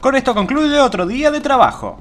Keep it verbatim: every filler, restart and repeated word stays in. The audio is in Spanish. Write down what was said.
Con esto concluye otro día de trabajo.